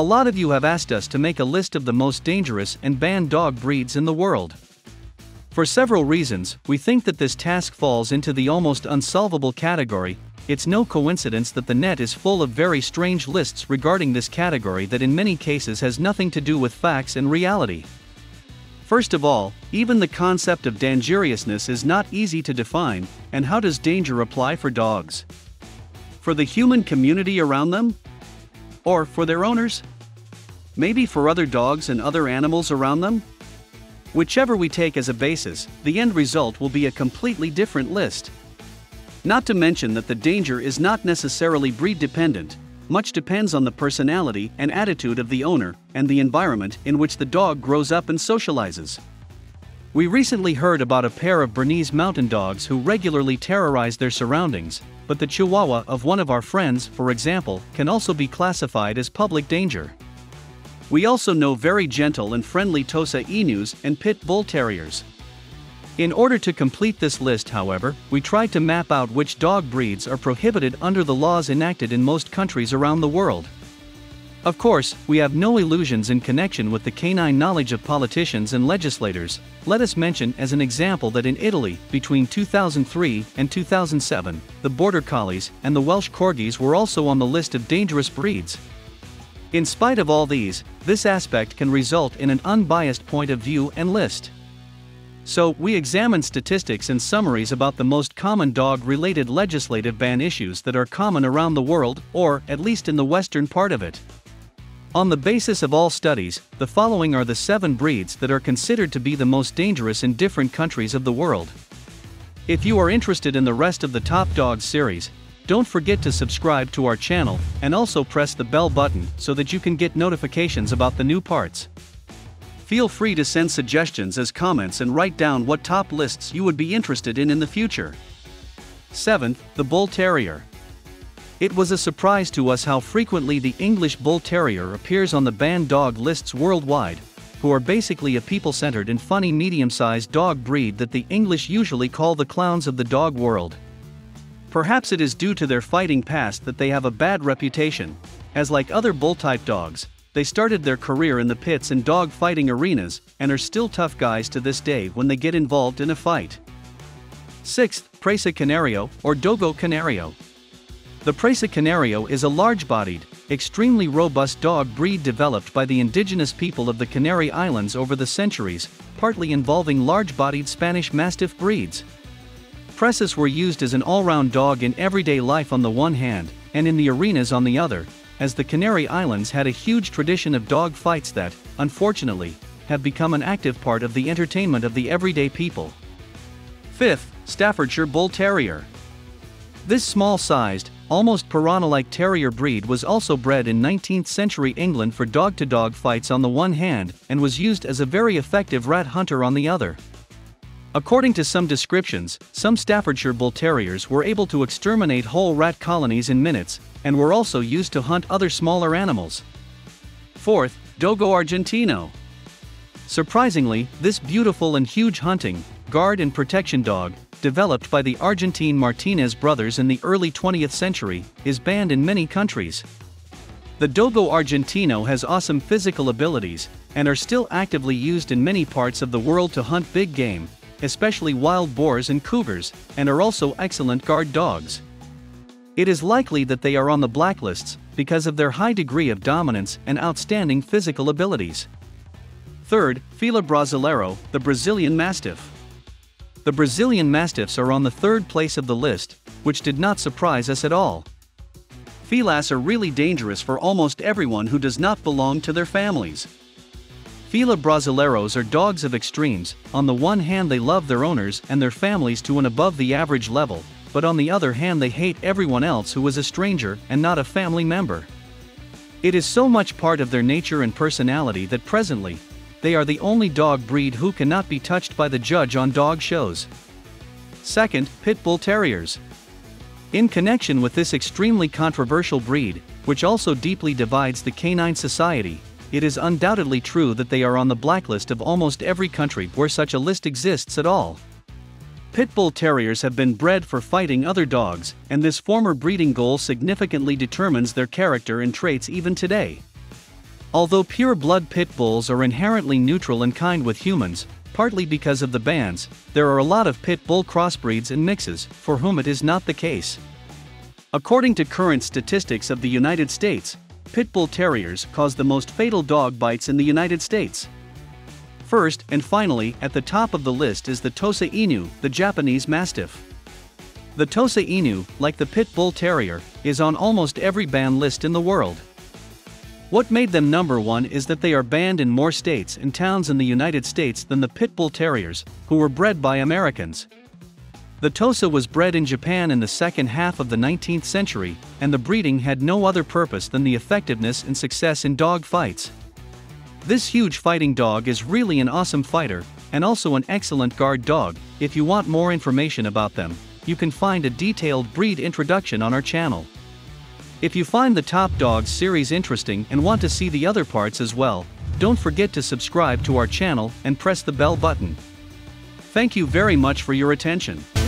A lot of you have asked us to make a list of the most dangerous and banned dog breeds in the world. For several reasons, we think that this task falls into the almost unsolvable category. It's no coincidence that the net is full of very strange lists regarding this category that in many cases has nothing to do with facts and reality. First of all, even the concept of dangerousness is not easy to define, and how does danger apply for dogs? For the human community around them? Or for their owners? Maybe for other dogs and other animals around them? Whichever we take as a basis, the end result will be a completely different list. Not to mention that the danger is not necessarily breed-dependent, much depends on the personality and attitude of the owner and the environment in which the dog grows up and socializes. We recently heard about a pair of Bernese mountain dogs who regularly terrorize their surroundings, but the Chihuahua of one of our friends, for example, can also be classified as public danger. We also know very gentle and friendly Tosa Inus and Pit Bull Terriers. In order to complete this list, however, we tried to map out which dog breeds are prohibited under the laws enacted in most countries around the world. Of course, we have no illusions in connection with the canine knowledge of politicians and legislators. Let us mention as an example that in Italy, between 2003 and 2007, the Border Collies and the Welsh Corgis were also on the list of dangerous breeds. In spite of all these, this aspect can result in an unbiased point of view and list. So, we examined statistics and summaries about the most common dog-related legislative ban issues that are common around the world, or at least in the western part of it. On the basis of all studies, the following are the 7 breeds that are considered to be the most dangerous in different countries of the world. If you are interested in the rest of the Top Dogs series, don't forget to subscribe to our channel and also press the bell button so that you can get notifications about the new parts. Feel free to send suggestions as comments and write down what top lists you would be interested in the future. 7th, the Bull Terrier. It was a surprise to us how frequently the English Bull Terrier appears on the banned dog lists worldwide, who are basically a people-centered and funny medium-sized dog breed that the English usually call the clowns of the dog world. Perhaps it is due to their fighting past that they have a bad reputation, as like other bull-type dogs, they started their career in the pits and dog fighting arenas, and are still tough guys to this day when they get involved in a fight. 6th, Presa Canario, or Dogo Canario. The Presa Canario is a large-bodied, extremely robust dog breed developed by the indigenous people of the Canary Islands over the centuries, partly involving large-bodied Spanish Mastiff breeds. Presas were used as an all-round dog in everyday life on the one hand, and in the arenas on the other, as the Canary Islands had a huge tradition of dog fights that, unfortunately, have become an active part of the entertainment of the everyday people. 5th, Staffordshire Bull Terrier. This small-sized, almost piranha-like terrier breed was also bred in 19th-century England for dog-to-dog fights on the one hand and was used as a very effective rat hunter on the other. According to some descriptions, some Staffordshire Bull Terriers were able to exterminate whole rat colonies in minutes, and were also used to hunt other smaller animals. 4th, Dogo Argentino. Surprisingly, this beautiful and huge hunting, guard and protection dog, developed by the Argentine Martinez brothers in the early 20th century, is banned in many countries. The Dogo Argentino has awesome physical abilities, and are still actively used in many parts of the world to hunt big game, especially wild boars and cougars, and are also excellent guard dogs. It is likely that they are on the blacklists because of their high degree of dominance and outstanding physical abilities. 3rd, Fila Brasileiro, the Brazilian Mastiff. The Brazilian Mastiffs are on the 3rd place of the list, which did not surprise us at all. Filas are really dangerous for almost everyone who does not belong to their families. Fila Brasileiros are dogs of extremes. On the one hand, they love their owners and their families to an above-the-average level, but on the other hand they hate everyone else who is a stranger and not a family member. It is so much part of their nature and personality that presently, they are the only dog breed who cannot be touched by the judge on dog shows. 2nd, Pit Bull Terriers. In connection with this extremely controversial breed, which also deeply divides the canine society, it is undoubtedly true that they are on the blacklist of almost every country where such a list exists at all. Pit Bull Terriers have been bred for fighting other dogs, and this former breeding goal significantly determines their character and traits even today. Although pure-blood pit bulls are inherently neutral and kind with humans, partly because of the bans, there are a lot of pit bull crossbreeds and mixes for whom it is not the case. According to current statistics of the United States, pit bull terriers cause the most fatal dog bites in the United States. First and finally at the top of the list is the Tosa Inu, the Japanese Mastiff. The Tosa Inu, like the Pit Bull Terrier, is on almost every ban list in the world. What made them #1 is that they are banned in more states and towns in the United States than the Pit Bull Terriers, who were bred by Americans. The Tosa was bred in Japan in the second half of the 19th century, and the breeding had no other purpose than the effectiveness and success in dog fights. This huge fighting dog is really an awesome fighter, and also an excellent guard dog. If you want more information about them, you can find a detailed breed introduction on our channel. If you find the Top Dogs series interesting and want to see the other parts as well, don't forget to subscribe to our channel and press the bell button. Thank you very much for your attention.